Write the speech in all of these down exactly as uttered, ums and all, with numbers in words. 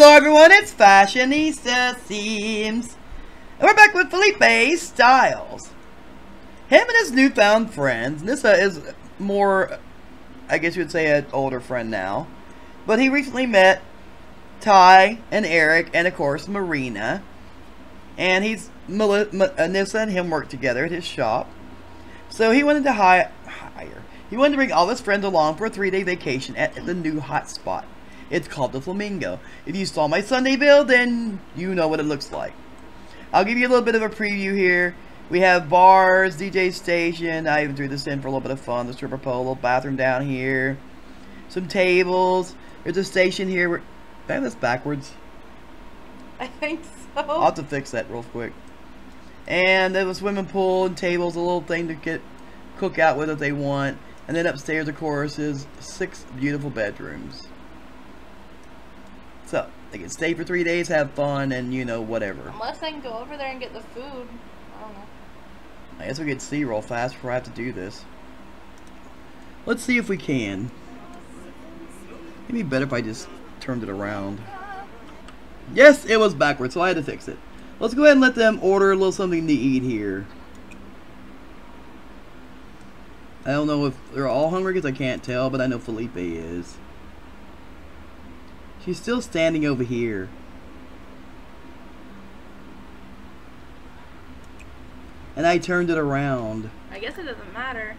Hello everyone, it's FashionistaSims, and we're back with Felipe Styles. Him and his newfound friends. Nissa is more, I guess you would say, an older friend now. But he recently met Ty and Eric and, of course, Marina. And he's Nissa and him work together at his shop. So he wanted to hire, hire. He wanted to bring all his friends along for a three-day vacation at the new hot spot. It's called the Flamingo. If you saw my Sunday build, then you know what it looks like. I'll give you a little bit of a preview here. We have bars, D J station. I even threw this in for a little bit of fun. The stripper pole, a little bathroom down here. Some tables. There's a station here. Where, did I have this backwards? I think so. I'll have to fix that real quick. And there's a swimming pool and tables, a little thing to get cook out with if they want. And then upstairs, of course, is six beautiful bedrooms. So, they can stay for three days, have fun, and, you know, whatever. Unless I can go over there and get the food. I don't know. I guess we could see real fast before I have to do this. Let's see if we can. It'd be better if I just turned it around. Yes, it was backwards, so I had to fix it. Let's go ahead and let them order a little something to eat here. I don't know if they're all hungry, because I can't tell, but I know Felipe is. She's still standing over here. And I turned it around. I guess it doesn't matter.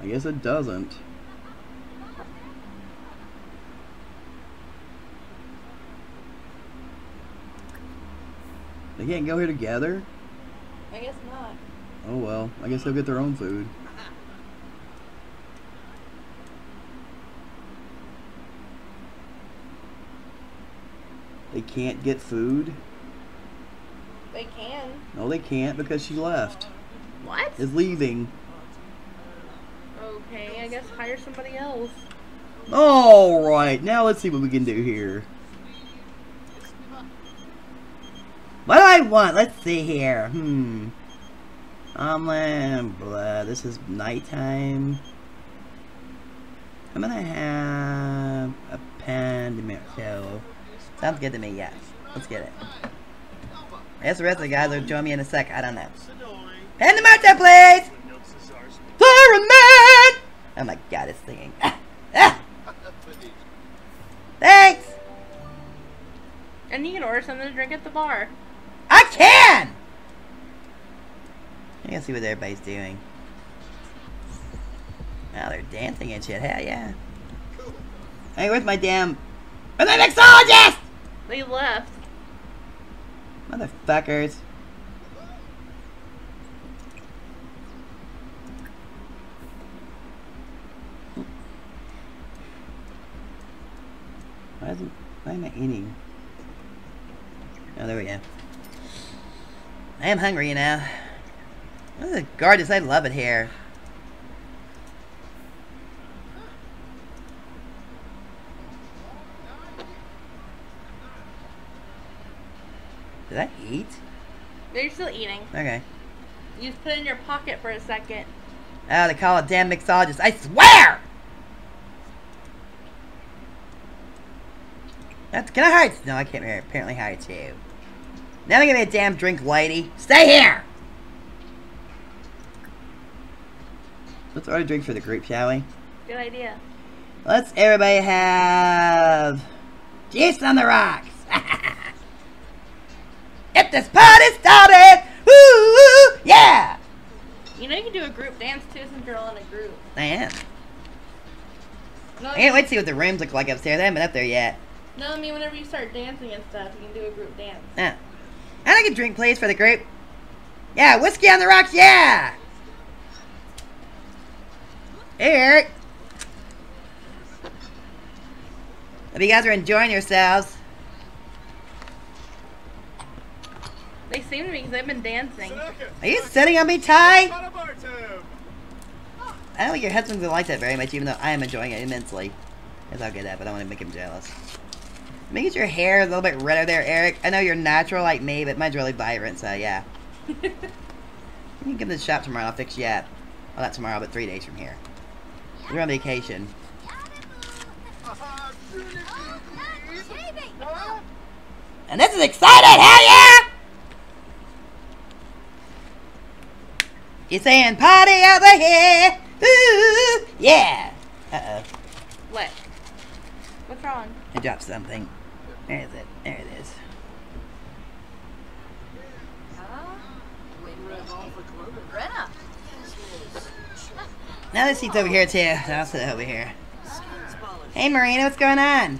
I guess it doesn't. They can't go here together? I guess not. Oh well, I guess they'll get their own food. They can't get food? They can. No, they can't because she left. What? Is leaving. Okay, I guess hire somebody else. Alright, now let's see what we can do here. What do I want? Let's see here. Hmm. Omelette, blah. This is nighttime. I'm gonna have a pandemic show. Sounds good to me, yes. Let's get it. I guess the rest of the guys will join me in a sec. I don't know. Hand them out there, please! Fireman! Oh my god, it's singing. Ah, ah. Thanks! And you can order something to drink at the bar. I can! I can see what everybody's doing. Now oh, they're dancing and shit. Hell yeah. Hey, where's my damn... I'm a mixologist! They left. Motherfuckers. Why isn't... Why am I eating? Oh, there we go. I am hungry, you know. This is gorgeous. I love it here. Did I eat? No, you're still eating. Okay. You just put it in your pocket for a second. Oh, they call a damn mixologist. I swear! That's, can I hide? No, I can't apparently hide too. Now I'm gonna get a damn drink, lady. Stay here! Let's order a drink for the group, shall we? Good idea. Let's everybody have... juice on the rocks! Get this party started! Woo! Yeah! You know you can do a group dance too since you're all in a group. I am. No, I can't wait to see what the rooms look like upstairs. I haven't been up there yet. No, I mean whenever you start dancing and stuff, you can do a group dance. Yeah. I like a drink please for the group. Yeah, whiskey on the rocks, yeah! Hey, Eric. Hope you guys are enjoying yourselves. They seem to be because they've been dancing. Are you sitting on me, Ty? I don't think your husband's gonna like that very much, even though I am enjoying it immensely. That's how good that, but I don't want to make him jealous. Maybe it's your hair a little bit redder there, Eric. I know you're natural like me, but mine's really vibrant, so yeah. You can come to the shop tomorrow, I'll fix you up. Well, not tomorrow, but three days from here. We're on vacation. And this is exciting, hell yeah! You're saying party over here! Ooh, yeah! Uh-oh. What? What's wrong? I dropped something. Where is it? There it is. Huh? Now this seat's over here too. I'll sit over here. Hey Marina, what's going on?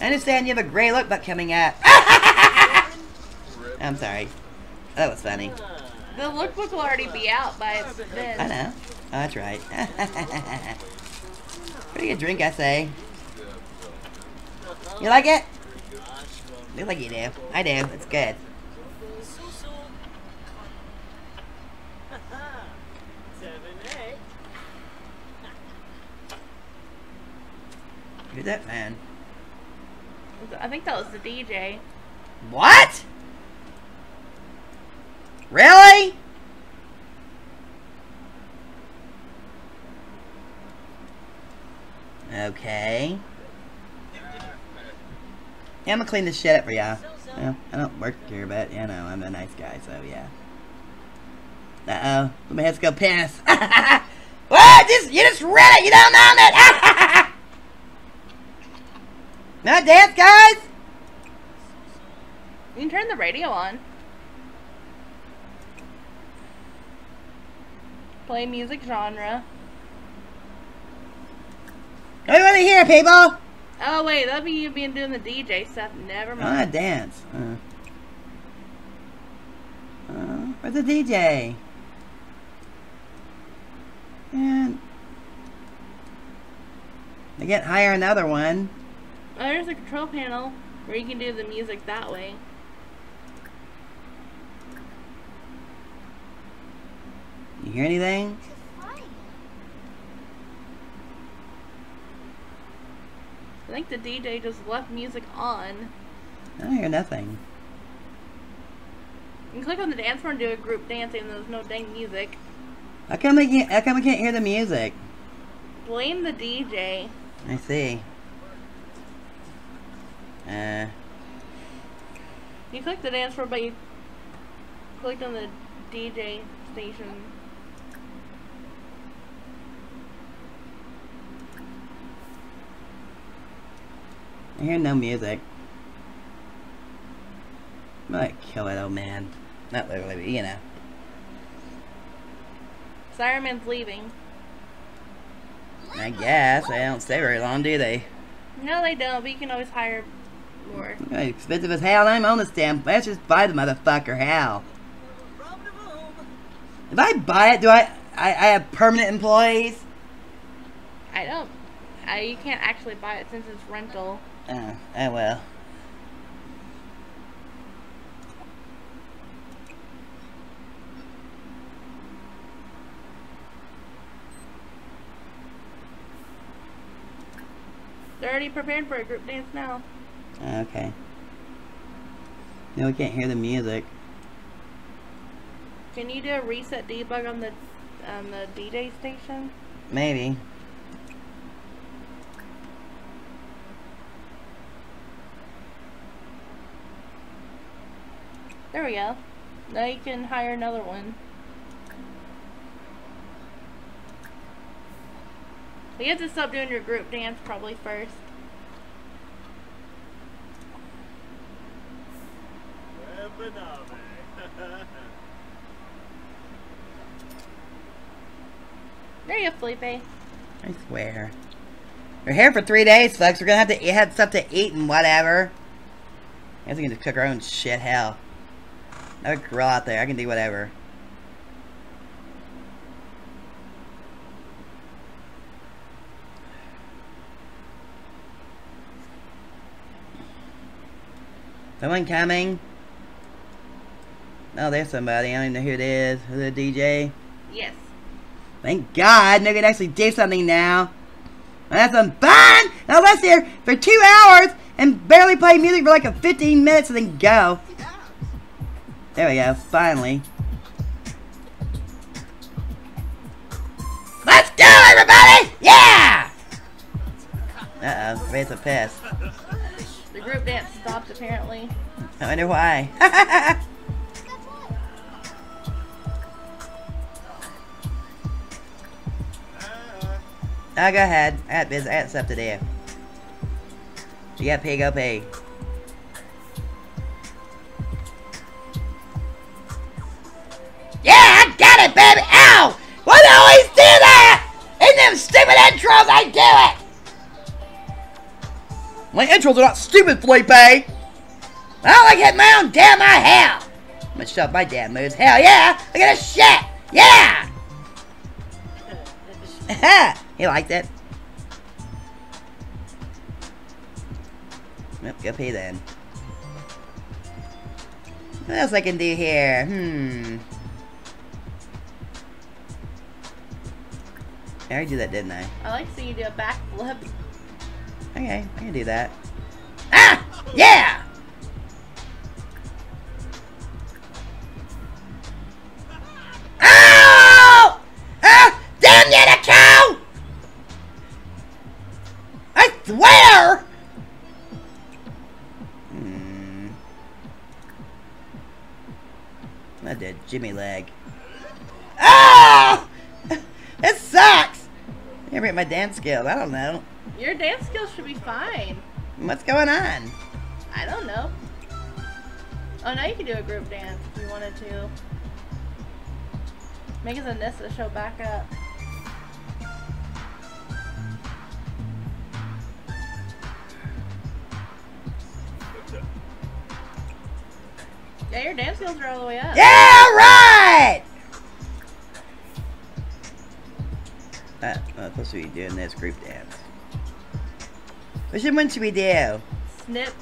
I understand you have a gray lookbook coming up. I'm sorry. That was funny. The lookbook will already be out by then. I know. Oh, that's right. Pretty good drink, I say. You like it? You like you do. I do. It's good. Who's that man? I think that was the D J. What? Really? Okay. Yeah, I'm gonna clean this shit up for y'all. Well, I don't work here, but you know, I'm a nice guy, so yeah. Uh oh, somebody has to go piss. What? Just, you just read it, you don't know that! No dance, guys! You can turn the radio on. Play music genre. What do you want to hear, people? Oh, wait, that'd be you being doing the D J stuff. Never mind. I want to dance. Uh, uh, where's the D J? And I can't hire another one. Oh, there's a control panel where you can do the music that way. You hear anything? I think the D J just left music on. I don't hear nothing. You can click on the dance floor and do a group dance, and there's no dang music. How come we can't, how come we can't hear the music? Blame the D J. I see. Uh, you clicked the dance floor, but you clicked on the D J station. I hear no music. I might kill it, old man. Not literally, but you know. Sireman's leaving. I guess. They don't stay very long, do they? No, they don't, but you can always hire. More. Expensive as hell, I'm on this damn. Let's just buy the motherfucker. Hell, if I buy it, do I, I? I have permanent employees. I don't. I, you can't actually buy it since it's rental. Oh, oh well. They're already prepared for a group dance now. Okay. No, we can't hear the music. Can you do a reset debug on the on the D J station? Maybe. There we go. Now you can hire another one. So you have to stop doing your group dance probably first. There you go, Felipe. I swear. We're here for three days, folks. We're gonna have to have stuff to eat and whatever. I guess we can just cook our own shit, hell. Another grill out there. I can do whatever. Someone coming? Oh, there's somebody. I don't even know who it is. Is it a D J? Yes. Thank God, nobody can actually do something now. I had some fun! I was here for two hours and barely played music for like a fifteen minutes and then go. There we go, finally. Let's go, everybody! Yeah! Uh-oh, raise a piss. The group dance stopped, apparently. I wonder why. Oh, go ahead. I got busy. I got stuff to do. You got pee, go pee. Yeah, I got it, baby! Ow! Why do I always do that? In them stupid intros, I do it! My intros are not stupid, Felipe! I don't like it, my own damn my hell! I'm gonna shove my damn moves. Hell yeah! Look at this shit! Yeah! He liked it. Nope, go pee then. What else I can do here? Hmm. I already did that, didn't I? I like seeing you do a backflip. Okay, I can do that. Ah! Yeah! Where? Hmm. I did Jimmy leg. Oh! It sucks! I never hit my dance skills. I don't know. Your dance skills should be fine. What's going on? I don't know. Oh, now you can do a group dance if you wanted to. Make us a Nissa show back up. Yeah, your dance skills are all the way up. Yeah, right! Uh, I'm supposed to be doing this group dance. Which one should we do? Snip.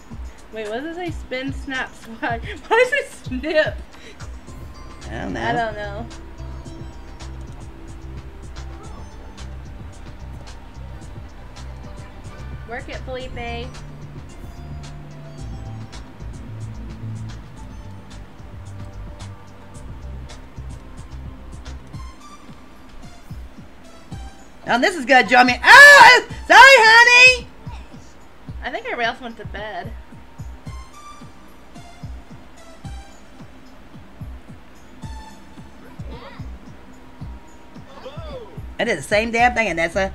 Wait, what does it say? Spin, snap, swag. Why does it snip? I don't know. I don't know. Work it, Felipe. Oh, this is gonna draw me. Oh, sorry, honey. I think our Ralph went to bed. I did the same damn thing, Anessa.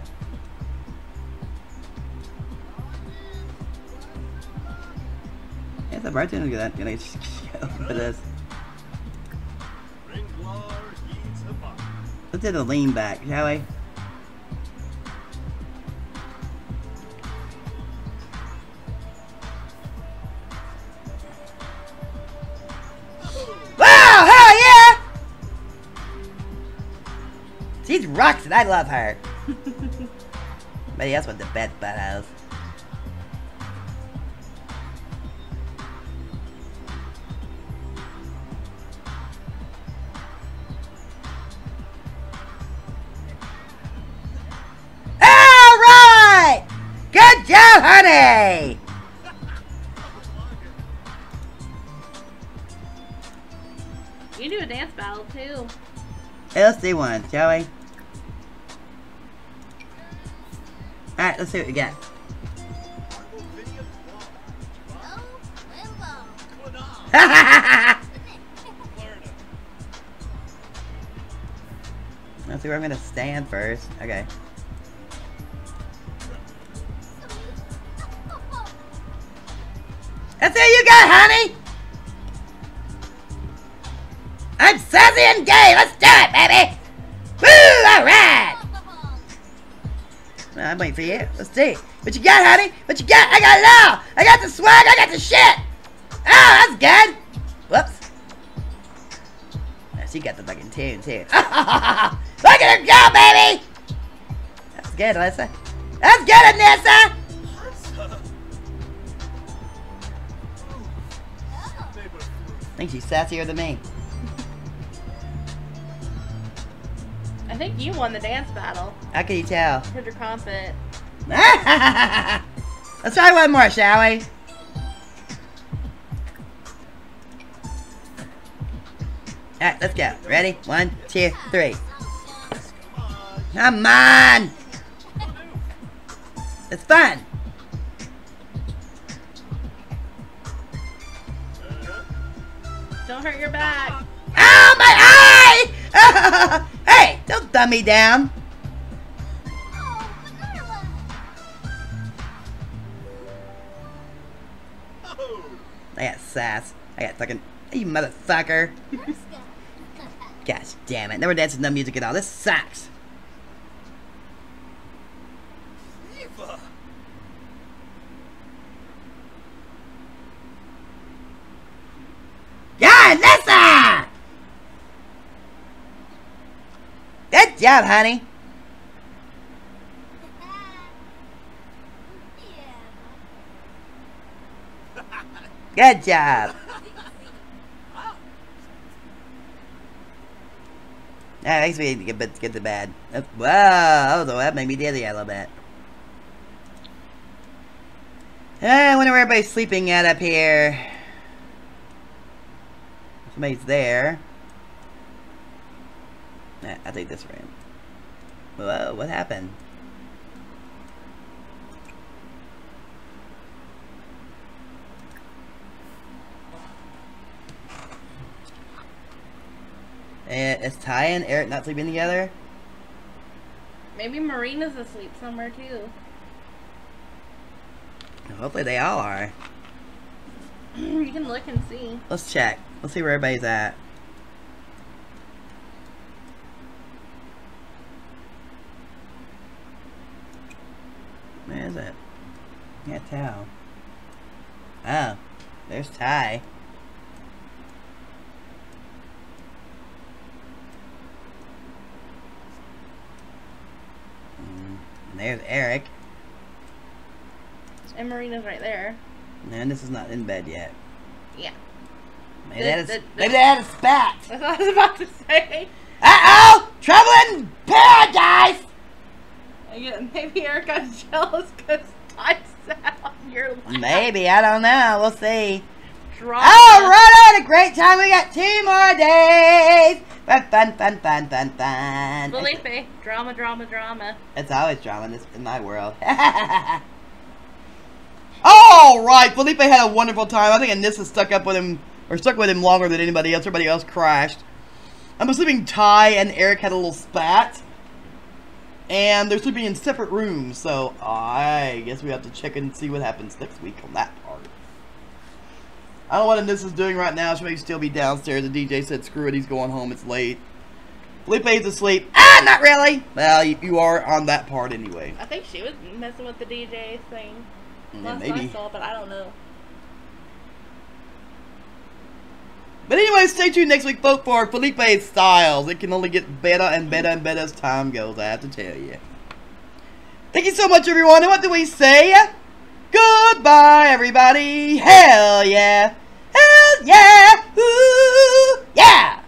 Yes, the bartender's gonna, gonna show for this. Let's do the lean back, shall we? She's rocks and I love her. But he else went to bed, butthouse. Alright! Good job, honey! You do a dance battle too. Hey, let's do one, shall we? Alright, let's see what we got. Let's see where I'm gonna stand first. Okay. That's all you got, honey! I'm sassy and gay! Let's do it, baby! Woo! Alright! Well, I'm waiting for you. Let's see. What you got, honey? What you got? I got it all! I got the swag! I got the shit! Oh, that's good! Whoops. Oh, she got the fucking tune, too. Look at her go, baby! That's good, Alyssa. That's good, Anessa! I think she's sassier than me. I think you won the dance battle. How can you tell? Because you're confident. Let's try one more, shall we? Alright, let's go. Ready? One, two, three. Come on! It's fun! Don't hurt your back. Ow, my eye! Hey, don't thumb me down. Oh, Manila. Oh. I got sass. I got fucking, you motherfucker. Gosh damn it. Now we're dancing no music at all. This sucks. Eva. Yeah, Nissa! Good job, honey. Good job. That makes me get, get the bad. Whoa, although that made me dizzy a little bit. I wonder where everybody's sleeping at up here. Somebody's there. Nah, I'll take this room. Whoa, what happened? And is Ty and Eric not sleeping together? Maybe Marina's asleep somewhere too. Hopefully they all are. You can look and see. Let's check. Let's see where everybody's at. Where is it? Can't tell. Oh, there's Ty. There's Eric. And Marina's right there. And this is not in bed yet. Yeah. Maybe the, that is. The, the, maybe they had a spat. That's what I was about to say. Uh oh! Trouble in paradise! Yeah, maybe Eric got jealous because I sat on your lap. Maybe, I don't know. We'll see. Drama. Oh, right, I had a great time. We got two more days. Fun, fun, fun, fun, fun, fun. Felipe, it's, drama, drama, drama. It's always drama in, this, in my world. All right, Felipe had a wonderful time. I think Anissa stuck up with him, or stuck with him longer than anybody else. Everybody else crashed. I'm assuming Ty and Eric had a little spat, and they're sleeping in separate rooms. So I guess we have to check and see what happens next week on that part. I don't know what Anissa's doing right now. She may still be downstairs. The D J said, screw it, he's going home. It's late. Felipe's asleep. Ah, not really. Well, you, you are on that part anyway. I think she was messing with the D J thing. Yeah, maybe. I saw, but I don't know. But anyway, stay tuned next week, folks, for Felipe Styles. It can only get better and better and better as time goes, I have to tell you. Thank you so much, everyone. And what do we say? Goodbye, everybody. Hell yeah. Hell yeah. Ooh, yeah.